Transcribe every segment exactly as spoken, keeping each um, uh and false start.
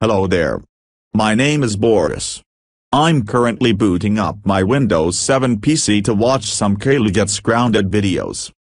Hello there. My name is Boris. I'm currently booting up my Windows seven P C to watch some Kalya Gets Grounded videos.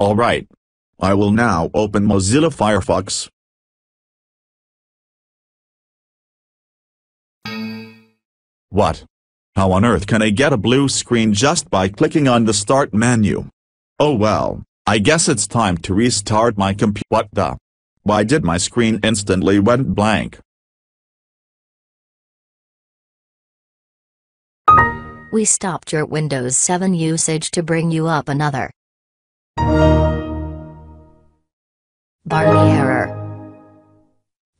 Alright. I will now open Mozilla Firefox. What? How on earth can I get a blue screen just by clicking on the Start menu? Oh well, I guess it's time to restart my computer. What the? Why did my screen instantly went blank? We stopped your Windows seven usage to bring you up another. Barney Error.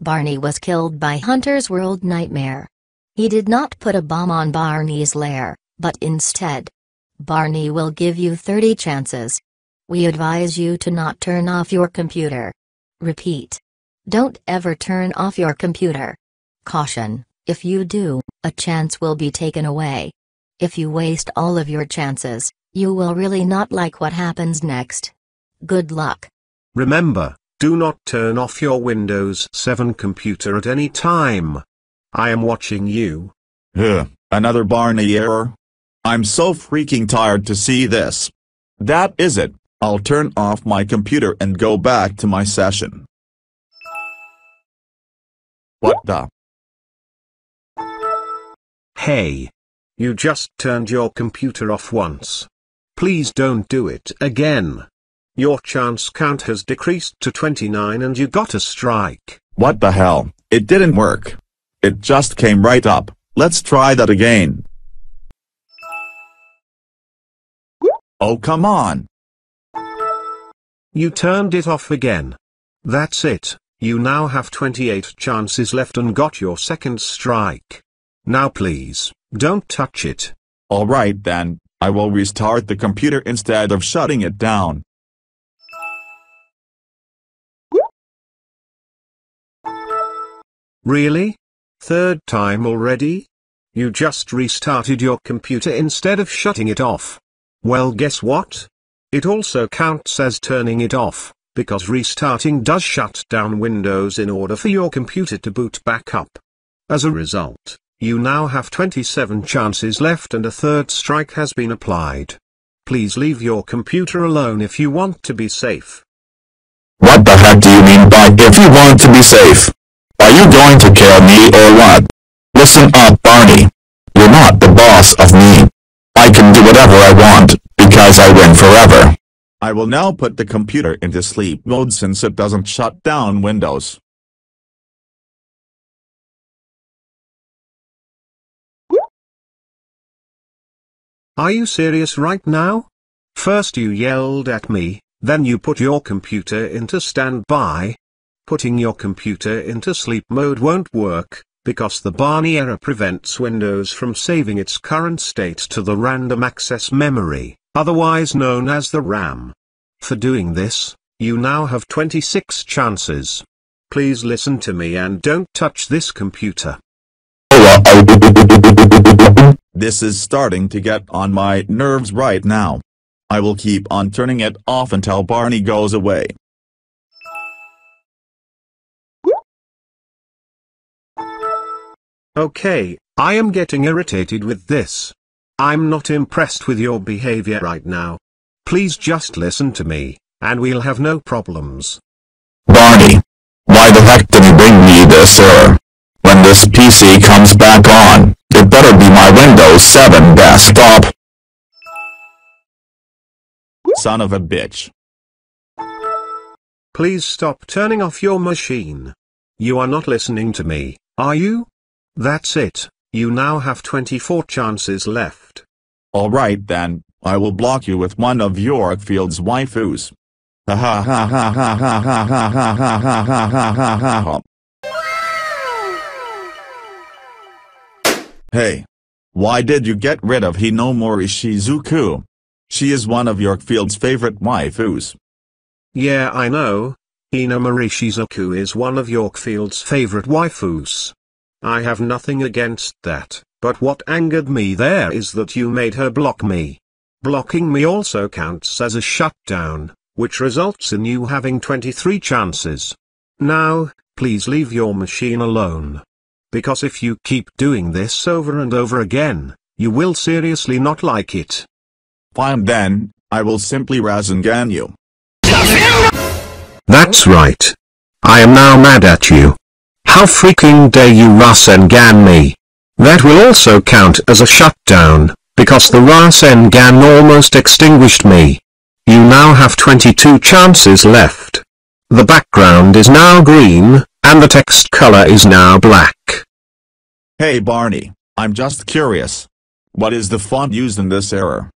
Barney was killed by Hunter's World Nightmare. He did not put a bomb on Barney's lair, but instead, Barney will give you thirty chances. We advise you to not turn off your computer. Repeat. Don't ever turn off your computer. Caution, if you do, a chance will be taken away. If you waste all of your chances, you will really not like what happens next. Good luck. Remember, do not turn off your Windows seven computer at any time. I am watching you. Huh, another Barney error? I'm so freaking tired to see this. That is it, I'll turn off my computer and go back to my session. What the? Hey. You just turned your computer off once. Please don't do it again. Your chance count has decreased to twenty-nine and you got a strike. What the hell? It didn't work. It just came right up. Let's try that again. Oh come on. You turned it off again. That's it. You now have twenty-eight chances left and got your second strike. Now please, don't touch it. Alright then. I will restart the computer instead of shutting it down. Really? Third time already? You just restarted your computer instead of shutting it off. Well, guess what? It also counts as turning it off, because restarting does shut down Windows in order for your computer to boot back up. As a result, you now have twenty-seven chances left and a third strike has been applied. Please leave your computer alone if you want to be safe. What the heck do you mean by if you want to be safe? Are you going to kill me or what? Listen up, Barney. You're not the boss of me. I can do whatever I want, because I win forever. I will now put the computer into sleep mode since it doesn't shut down Windows. Are you serious right now? First you yelled at me, then you put your computer into standby. Putting your computer into sleep mode won't work, because the Barney error prevents Windows from saving its current state to the random access memory, otherwise known as the RAM. For doing this, you now have twenty-six chances. Please listen to me and don't touch this computer. This is starting to get on my nerves right now. I will keep on turning it off until Barney goes away. Okay, I am getting irritated with this. I'm not impressed with your behavior right now. Please just listen to me, and we'll have no problems. Barney, why the heck did you bring me this error? When this P C comes back on, it better be my Windows seven desktop. Son of a bitch. Please stop turning off your machine. You are not listening to me, are you? That's it, you now have twenty-four chances left. Alright then, I will block you with one of Yorkfield's waifus. Ha ha ha ha ha ha ha ha ha ha ha ha ha ha ha ha. Hey. Why did you get rid of Hinomori Shizuku? She is one of Yorkfield's favorite waifus. Yeah, I know. Hinomori Shizuku is one of Yorkfield's favorite waifus. I have nothing against that, but what angered me there is that you made her block me. Blocking me also counts as a shutdown, which results in you having twenty-three chances. Now, please leave your machine alone. Because if you keep doing this over and over again, you will seriously not like it. Fine then, I will simply Rasengan you. That's right. I am now mad at you. How freaking dare you Rasengan me? That will also count as a shutdown, because the Rasengan almost extinguished me. You now have twenty-two chances left. The background is now green, and the text color is now black. Hey Barney, I'm just curious. What is the font used in this error?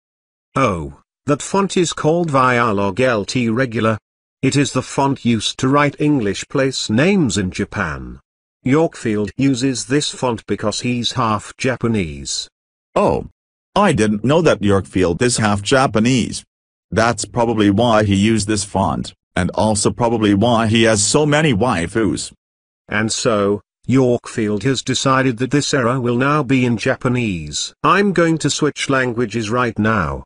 Oh, that font is called Violog L T Regular. It is the font used to write English place names in Japan. Yorkfield uses this font because he's half Japanese. Oh. I didn't know that Yorkfield is half Japanese. That's probably why he used this font, and also probably why he has so many waifus. And so, Yorkfield has decided that this error will now be in Japanese. I'm going to switch languages right now.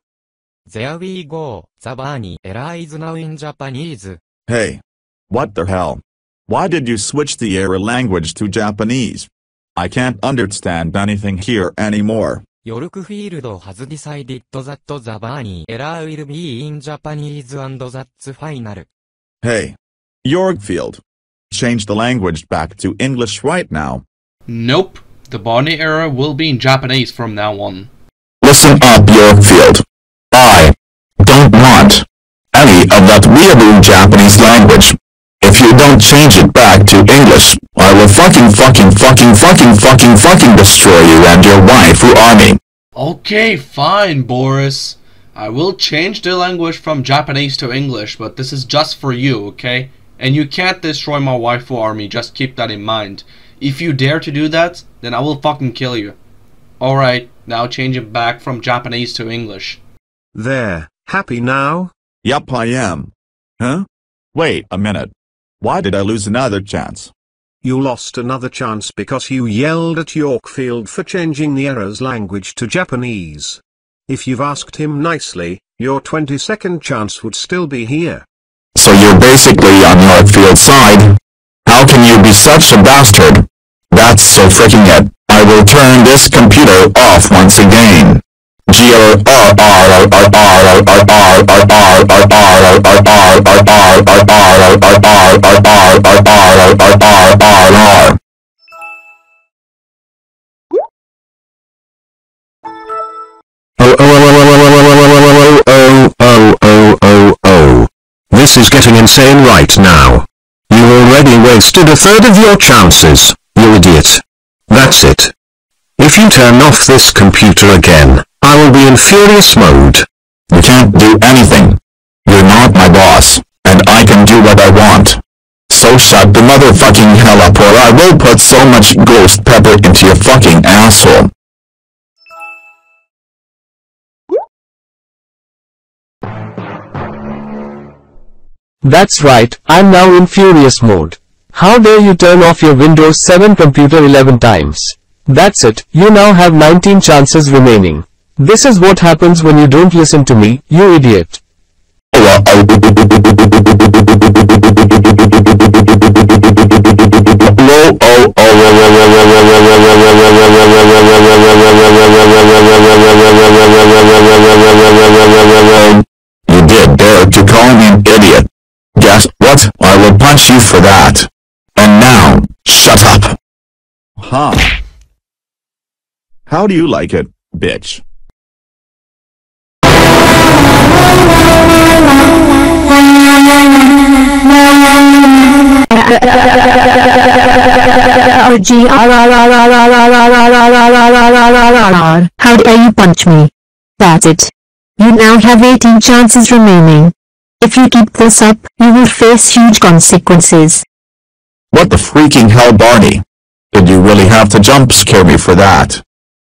There we go, the Barney error is now in Japanese. Hey. What the hell? Why did you switch the error language to Japanese? I can't understand anything here anymore. Yorkfield has decided that the Barney error will be in Japanese and that's final. Hey. Yorkfield. Change the language back to English right now. Nope. The Barney error will be in Japanese from now on. Listen up, Yorkfield. I don't want any of that weirdo Japanese language. If you don't change it back to English, I will fucking fucking fucking fucking fucking fucking destroy you and your waifu army. Okay, fine, Boris. I will change the language from Japanese to English, but this is just for you, okay? And you can't destroy my waifu army, just keep that in mind. If you dare to do that, then I will fucking kill you. Alright, now change it back from Japanese to English. There, happy now? Yup, I am. Huh? Wait a minute. Why did I lose another chance? You lost another chance because you yelled at Yorkfield for changing the error's language to Japanese. If you've asked him nicely, your twenty-second chance would still be here. So you're basically on Yorkfield's side? How can you be such a bastard? That's so freaking it. I will turn this computer off once again. This is getting insane right now. You already wasted a third of your chances, you idiot. That's it. If you turn off this computer again, I will be in furious mode. You can't do anything. You're not my boss, and I can do what I want. So shut the motherfucking hell up or I will put so much ghost pepper into your fucking asshole. That's right, I'm now in furious mode. How dare you turn off your Windows seven computer eleven times? That's it, you now have nineteen chances remaining. This is what happens when you don't listen to me, you idiot. You did dare to call me an idiot. Guess what? I will punch you for that. And now, shut up. Huh. How do you like it, bitch? How dare you punch me? That's it. You now have eighteen chances remaining. If you keep this up, you will face huge consequences. What the freaking hell, Barney? Did you really have to jump scare me for that?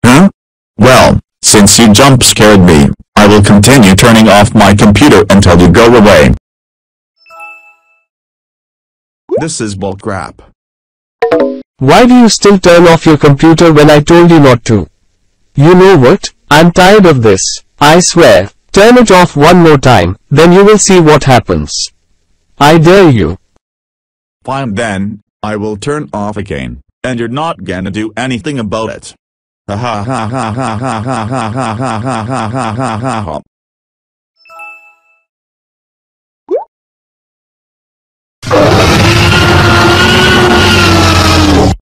Huh? Well, since you jump scared me, I will continue turning off my computer until you go away. This is bullcrap. Why do you still turn off your computer when I told you not to? You know what? I'm tired of this. I swear. Turn it off one more time, then you will see what happens. I dare you. Fine then, I will turn off again, and you're not gonna do anything about it. Ha ha ha ha ha ha ha ha ha ha ha ha ha ha ha.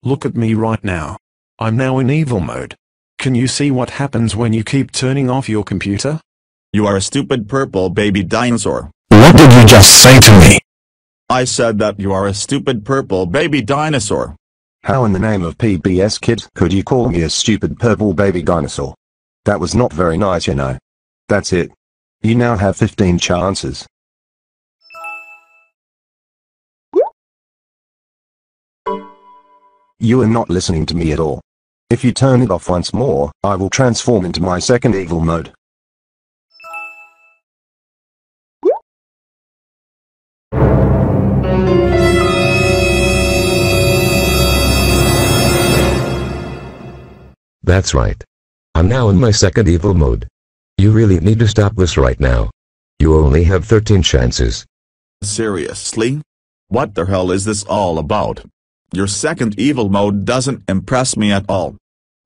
Look at me right now. I'm now in evil mode. Can you see what happens when you keep turning off your computer? You are a stupid purple baby dinosaur. What did you just say to me? I said that you are a stupid purple baby dinosaur. How in the name of P B S Kids could you call me a stupid purple baby dinosaur? That was not very nice, you know. That's it. You now have fifteen chances. You are not listening to me at all. If you turn it off once more, I will transform into my second evil mode. That's right. I'm now in my second evil mode. You really need to stop this right now. You only have thirteen chances. Seriously? What the hell is this all about? Your second evil mode doesn't impress me at all.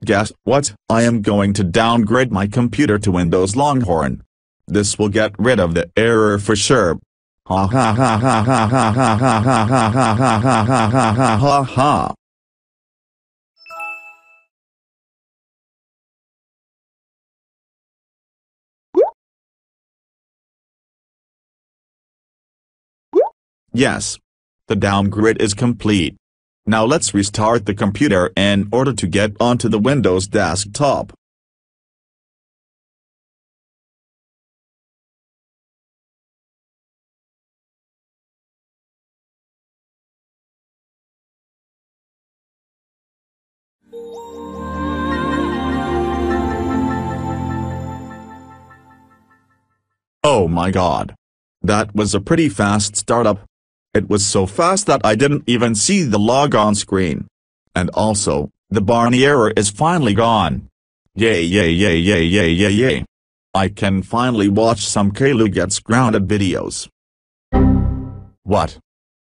Guess what? I am going to downgrade my computer to Windows Longhorn. This will get rid of the error for sure. Ha ha ha ha ha ha ha ha ha ha ha ha ha ha ha ha ha. Yes. The downgrade is complete. Now let's restart the computer in order to get onto the Windows desktop. Oh my God. That was a pretty fast startup. It was so fast that I didn't even see the logon screen. And also, the Barney error is finally gone. Yay yay yay yay yay yay yay. I can finally watch some Kalya Gets Grounded videos. What?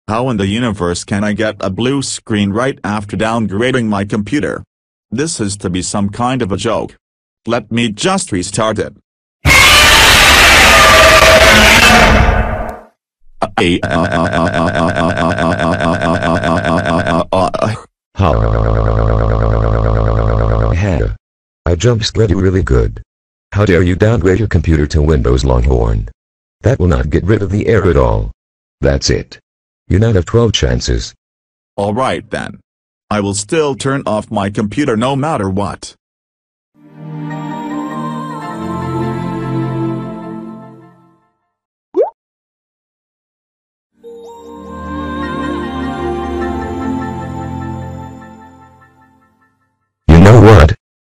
How in the universe can I get a blue screen right after downgrading my computer? This is to be some kind of a joke. Let me just restart it. I jump-scared you really good. How dare you downgrade your computer to Windows Longhorn? That will not get rid of the error at all. That's it. You now have twelve chances. Alright then. I will still turn off my computer no matter what. What?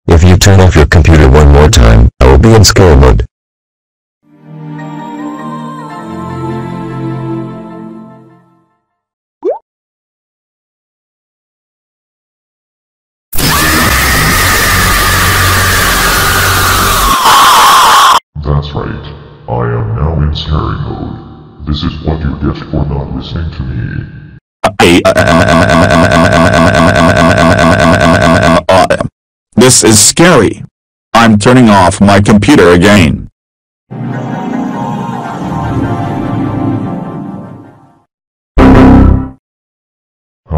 If you turn off your computer one more time, I will be in scare mode. That's right. I am now in scary mode. This is what you get for not listening to me. This is scary. I'm turning off my computer again. How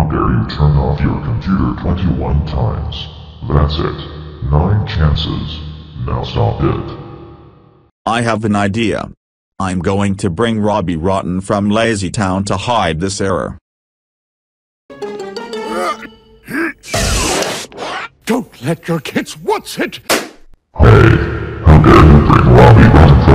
dare you turn off your computer twenty-one times? That's it. Nine chances. Now stop it. I have an idea. I'm going to bring Robbie Rotten from Lazy Town to hide this error. Don't let your kids watch it! Hey, how dare you bring Robbie Rotten?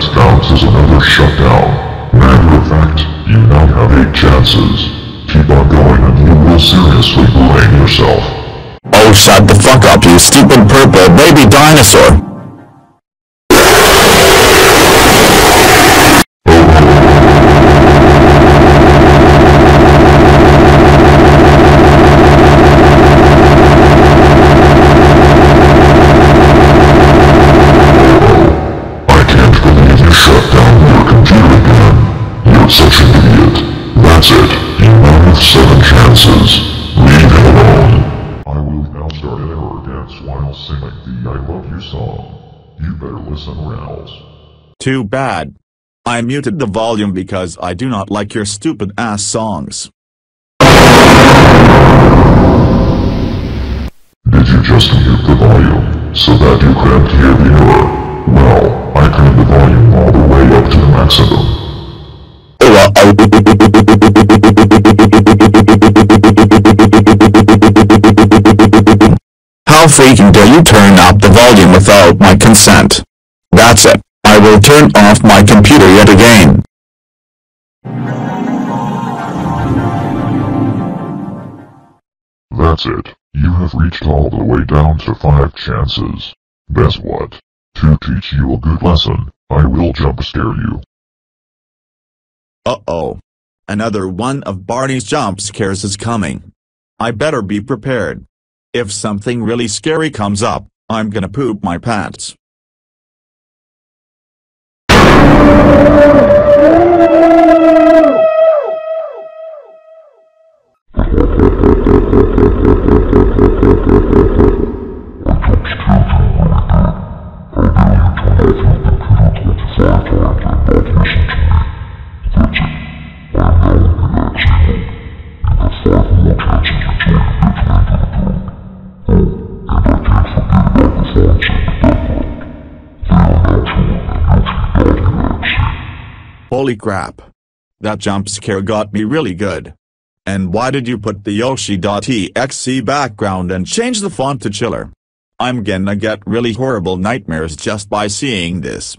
that counts as another shutdown. Matter of fact, you now have eight chances. Keep on going and you will seriously blame yourself. Oh, shut the fuck up, you stupid purple baby dinosaur! Too bad. I muted the volume because I do not like your stupid ass songs. Did you just mute the volume, so that you can't hear the error? Well, I turned the volume all the way up to the maximum. How freaking dare you turn up the volume without my consent? That's it. I will turn off my computer yet again. That's it. You have reached all the way down to five chances. Guess what? To teach you a good lesson, I will jump scare you. Uh-oh. Another one of Barney's jump scares is coming. I better be prepared. If something really scary comes up, I'm gonna poop my pants. Holy crap. That jump scare got me really good. And why did you put the Yoshi.exe background and change the font to Chiller? I'm gonna get really horrible nightmares just by seeing this.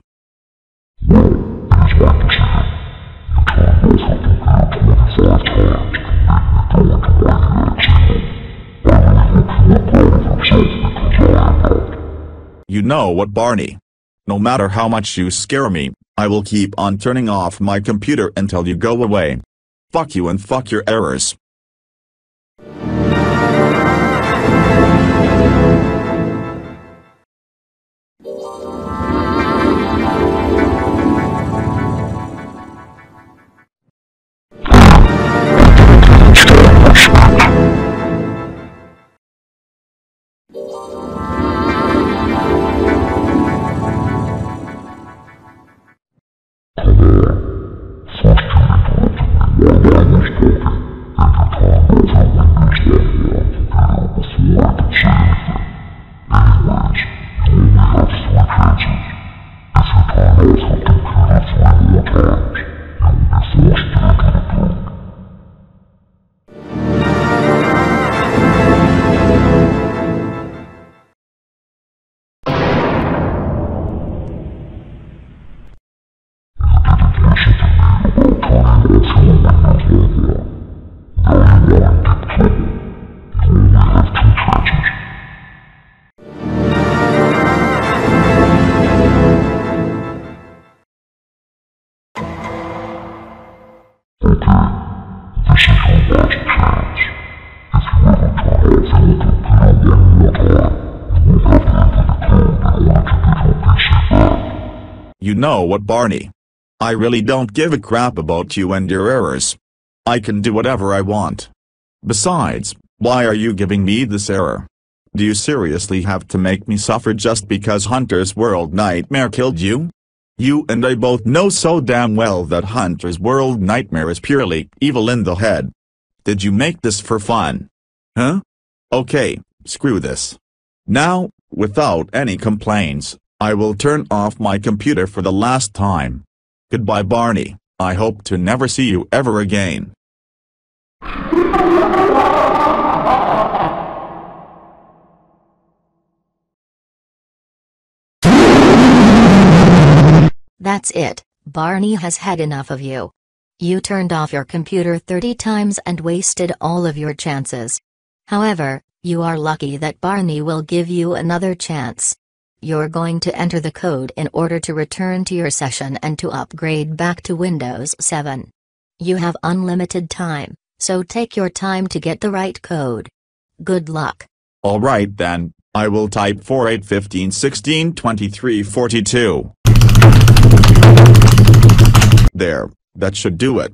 You know what, Barney? No matter how much you scare me, I will keep on turning off my computer until you go away. Fuck you and fuck your errors. You know what, Barney? I really don't give a crap about you and your errors. I can do whatever I want. Besides, why are you giving me this error? Do you seriously have to make me suffer just because Hunter's World Nightmare killed you? You and I both know so damn well that Hunter's World Nightmare is purely evil in the head. Did you make this for fun? Huh? Okay, screw this. Now, without any complaints, I will turn off my computer for the last time. Goodbye, Barney. I hope to never see you ever again. That's it, Barney has had enough of you. You turned off your computer thirty times and wasted all of your chances. However, you are lucky that Barney will give you another chance. You're going to enter the code in order to return to your session and to upgrade back to Windows seven. You have unlimited time, so take your time to get the right code. Good luck. Alright then, I will type four eight one five one six two three four two. There, that should do it.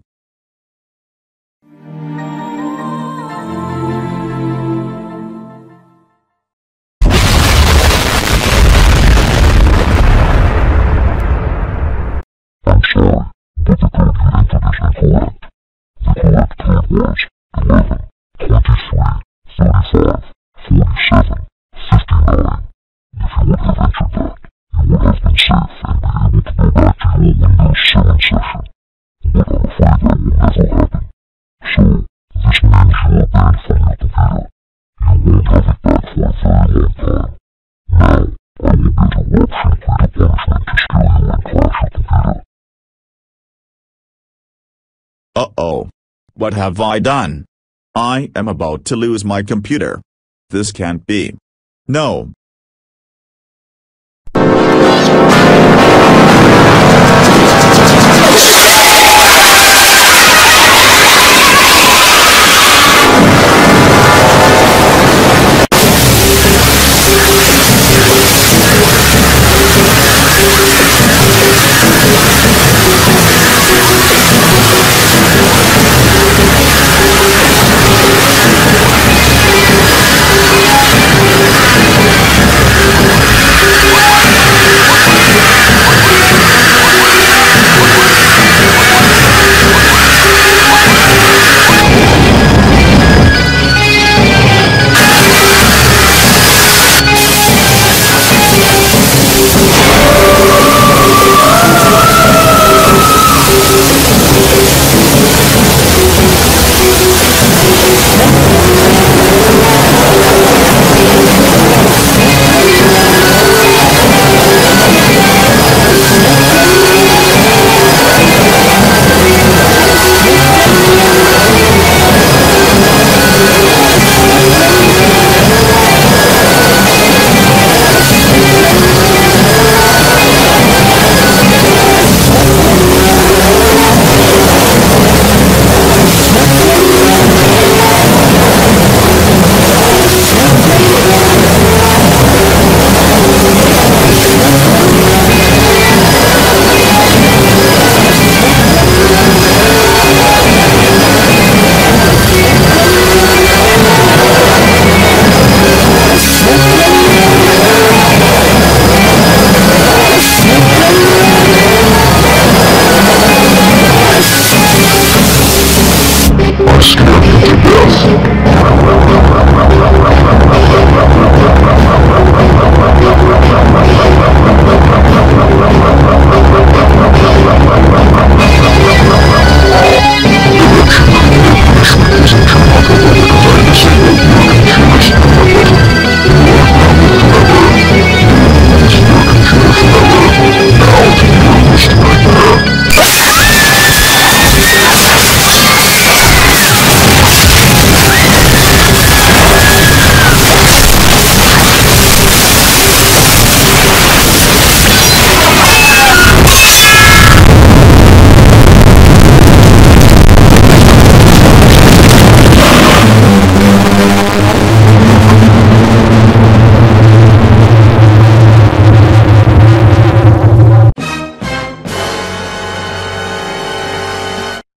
Uh-oh. What have I done? I am about to lose my computer. This can't be. No.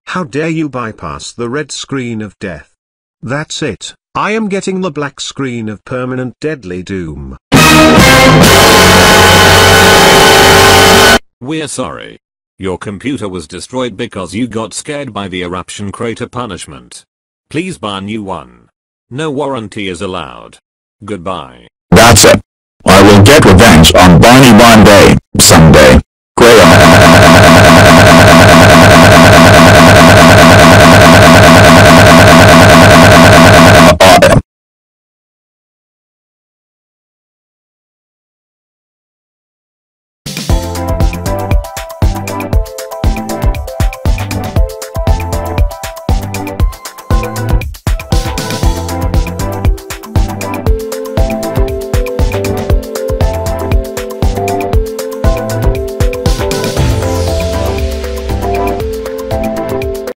How dare you bypass the red screen of death? That's it, I am getting the black screen of permanent deadly doom. We're sorry. Your computer was destroyed because you got scared by the eruption crater punishment. Please buy a new one. No warranty is allowed. Goodbye. That's it. I will get revenge on Barney one day, someday.